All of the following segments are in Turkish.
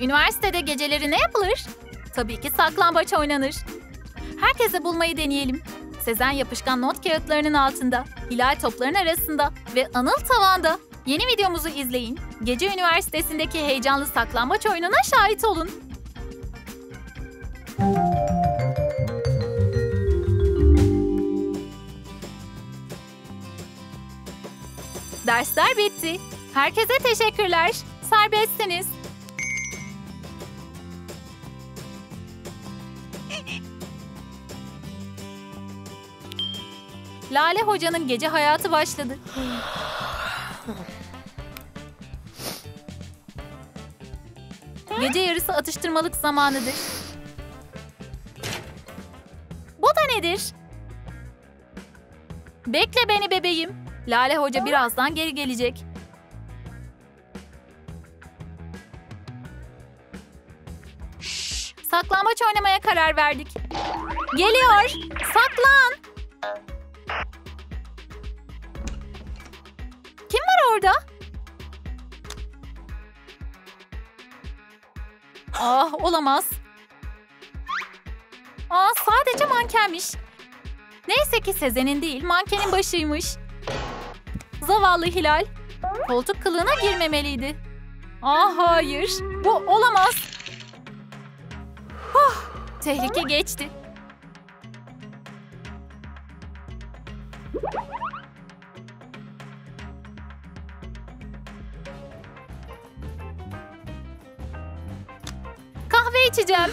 Üniversitede geceleri ne yapılır? Tabii ki saklambaç oynanır. Herkese bulmayı deneyelim. Sezen yapışkan not kağıtlarının altında, hilal topların arasında ve Anıl tavanda. Yeni videomuzu izleyin. Gece Üniversitesi'ndeki heyecanlı saklambaç oyununa şahit olun. Dersler bitti. Herkese teşekkürler. Serbestsiniz. Lale Hoca'nın gece hayatı başladı. Gece yarısı atıştırmalık zamanıdır. Bu da nedir? Bekle beni bebeğim. Lale Hoca birazdan geri gelecek. Saklambaç oynamaya karar verdik. Geliyor. Saklan. Kim var orada? Ah, olamaz. Ah, sadece mankenmiş. Neyse ki Sezen'in değil, mankenin başıymış. Zavallı Hilal. Koltuk kılığına girmemeliydi. Ah, hayır. Bu olamaz. Huh, tehlike geçti. İçeceğim.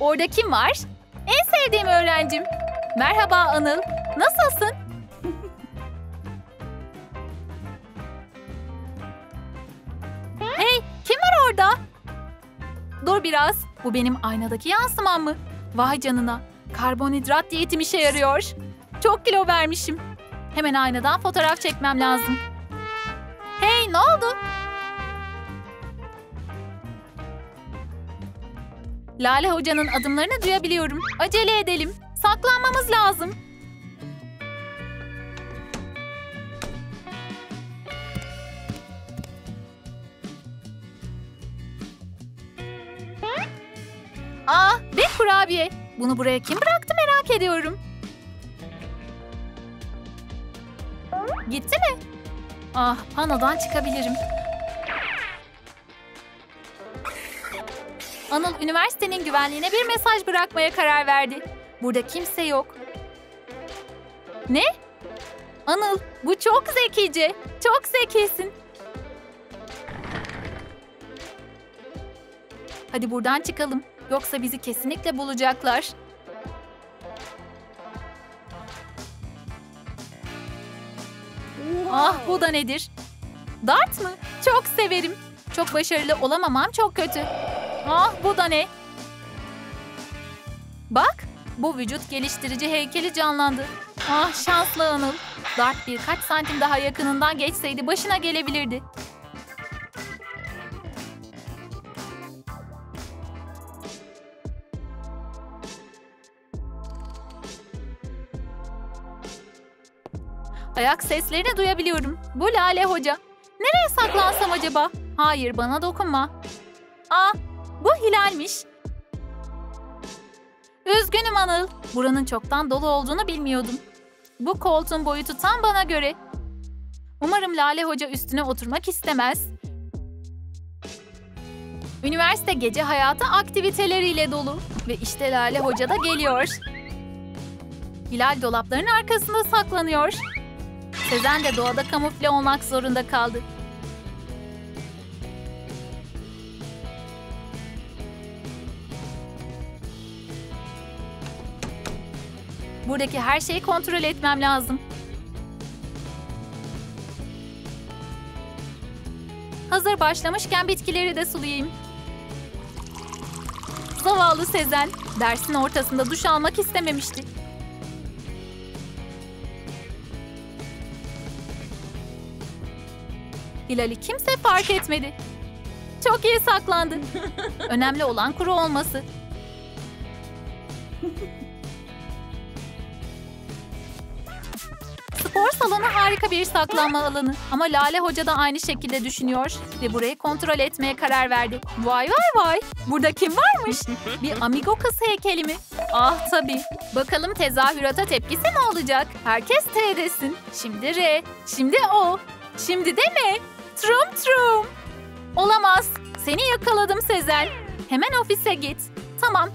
Orada kim var? En sevdiğim öğrencim. Merhaba Anıl. Nasılsın? Hey, kim var orada? Dur biraz. Bu benim aynadaki yansımam mı? Vay canına. Karbonhidrat diyetim işe yarıyor. Çok kilo vermişim. Hemen aynadan fotoğraf çekmem lazım. Hey, ne oldu? Lale Hoca'nın adımlarını duyabiliyorum. Acele edelim. Saklanmamız lazım. Aa, ve kurabiye. Bunu buraya kim bıraktı merak ediyorum. Gitti mi? Ah, panodan çıkabilirim. Anıl üniversitenin güvenliğine bir mesaj bırakmaya karar verdi. Burada kimse yok. Ne? Anıl, bu çok zekice. Çok zekisin. Hadi buradan çıkalım. Yoksa bizi kesinlikle bulacaklar. Ah, bu da nedir? Dart mı? Çok severim. Çok başarılı olamamam çok kötü. Ah, bu da ne? Bak, bu vücut geliştirici heykeli canlandı. Ah, şanslı Anıl. Dart birkaç santim daha yakınından geçseydi başına gelebilirdi. Ayak seslerini duyabiliyorum. Bu Lale Hoca. Nereye saklansam acaba? Hayır, bana dokunma. Ah, bu Hilal'miş. Üzgünüm Anıl. Buranın çoktan dolu olduğunu bilmiyordum. Bu koltuğun boyutu tam bana göre. Umarım Lale Hoca üstüne oturmak istemez. Üniversite gece hayatı aktiviteleriyle dolu. Ve işte Lale Hoca da geliyor. Hilal dolapların arkasında saklanıyor. Sezen de doğada kamufle olmak zorunda kaldı. Buradaki her şeyi kontrol etmem lazım. Hazır başlamışken bitkileri de sulayayım. Zavallı Sezen, dersin ortasında duş almak istememişti. Hilal'i kimse fark etmedi. Çok iyi saklandı. Önemli olan kuru olması. Spor salonu harika bir saklanma alanı. Ama Lale Hoca da aynı şekilde düşünüyor. Ve burayı kontrol etmeye karar verdi. Vay vay vay. Burada kim varmış? Bir amigo kız heykeli mi? Ah tabii. Bakalım tezahürata tepkisi mi olacak? Herkes T desin. Şimdi R. Şimdi O. Şimdi de M. Troom Troom. Olamaz. Seni yakaladım Sezen. Hemen ofise git. Tamam.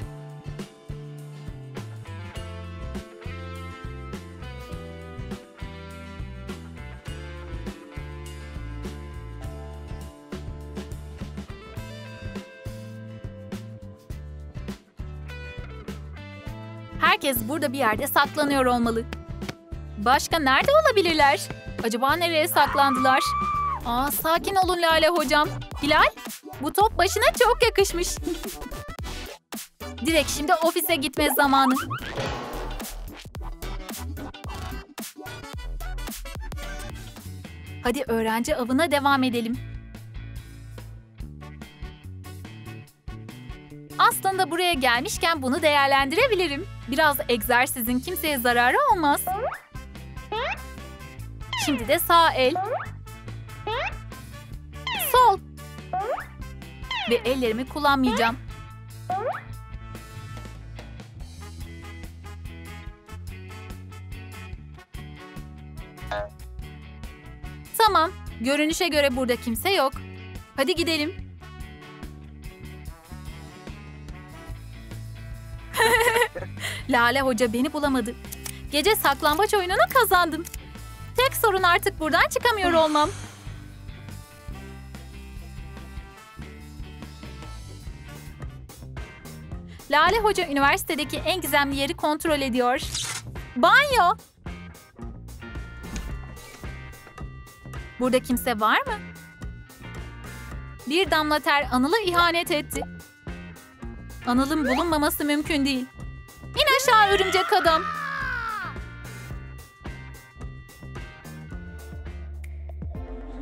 Herkes burada bir yerde saklanıyor olmalı. Başka nerede olabilirler? Acaba nereye saklandılar? Aa, sakin olun Lale hocam. Hilal, bu top başına çok yakışmış. Direkt şimdi ofise gitme zamanı. Hadi öğrenci avına devam edelim. Aslında buraya gelmişken bunu değerlendirebilirim. Biraz egzersizin kimseye zararı olmaz. Şimdi de sağ el. Sol. Ve ellerimi kullanmayacağım. Tamam. Görünüşe göre burada kimse yok. Hadi gidelim. Lale Hoca beni bulamadı. Gece saklambaç oyununu kazandım. Tek sorun artık buradan çıkamıyor olmam. Lale Hoca üniversitedeki en gizemli yeri kontrol ediyor. Banyo! Burada kimse var mı? Bir damla ter Anıl'a ihanet etti. Anıl'ın bulunmaması mümkün değil. İn aşağı örümcek adam.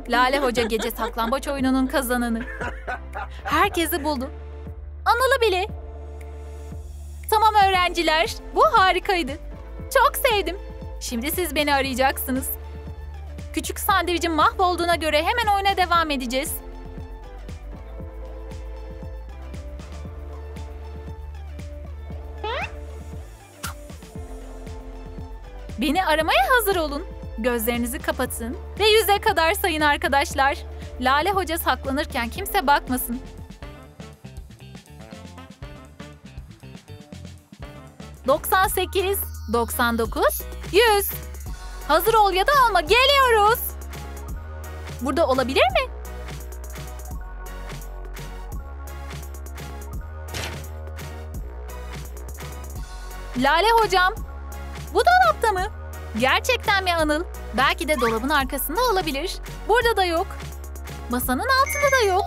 Lale Hoca gece saklambaç oyununun kazananı. Herkesi buldu. Anıl'ı bile. Tamam öğrenciler, bu harikaydı. Çok sevdim. Şimdi siz beni arayacaksınız. Küçük sandviçin mahvolduğuna göre hemen oyuna devam edeceğiz. Beni aramaya hazır olun. Gözlerinizi kapatın ve 100'e kadar sayın arkadaşlar. Lale Hoca saklanırken kimse bakmasın. ...98, 99, 100. Hazır ol ya da olma, geliyoruz. Burada olabilir mi? Lale Hocam... Bu dolapta mı? Gerçekten mi Anıl? Belki de dolabın arkasında olabilir. Burada da yok. Masanın altında da yok.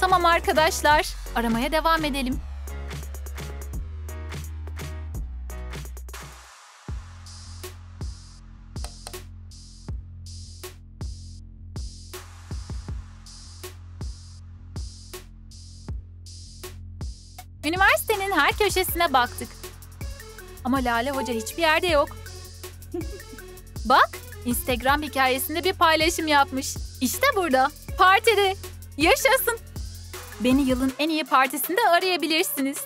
Tamam arkadaşlar, aramaya devam edelim. Üniversitenin her köşesine baktık. Ama Lale Hoca hiçbir yerde yok. Bak, Instagram hikayesinde bir paylaşım yapmış. İşte burada, partide. Yaşasın. Beni yılın en iyi partisinde arayabilirsiniz.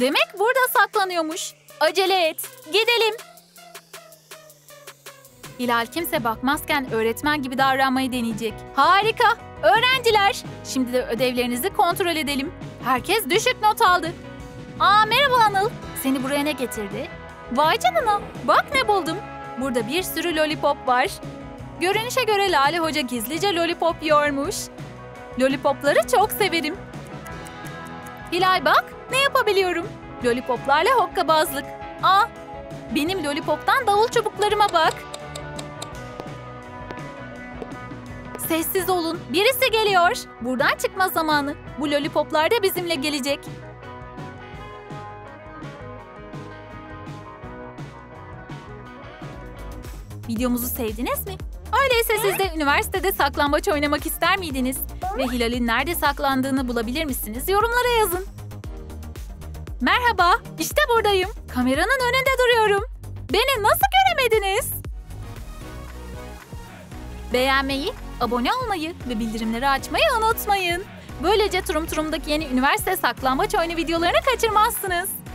Demek burada saklanıyormuş. Acele et, gidelim. Hilal kimse bakmazken öğretmen gibi davranmayı deneyecek. Harika, öğrenciler. Şimdi de ödevlerinizi kontrol edelim. Herkes düşük not aldı. Aa, merhaba Anıl. Seni buraya ne getirdi? Vay canına, bak ne buldum. Burada bir sürü lollipop var. Görünüşe göre Lale Hoca gizlice lollipop yiyormuş. Lollipopları çok severim. Hilal bak, ne yapabiliyorum? Lollipoplarla hokkabazlık. Aa, benim lollipoptan davul çubuklarıma bak. Sessiz olun, birisi geliyor. Buradan çıkma zamanı. Bu lollipoplar da bizimle gelecek. Videomuzu sevdiniz mi? Öyleyse siz de üniversitede saklambaç oynamak ister miydiniz? Ve Hilal'in nerede saklandığını bulabilir misiniz? Yorumlara yazın. Merhaba, işte buradayım. Kameranın önünde duruyorum. Beni nasıl göremediniz? Beğenmeyi, abone olmayı ve bildirimleri açmayı unutmayın. Böylece Troom Troom'daki yeni üniversite saklambaç oyunu videolarını kaçırmazsınız.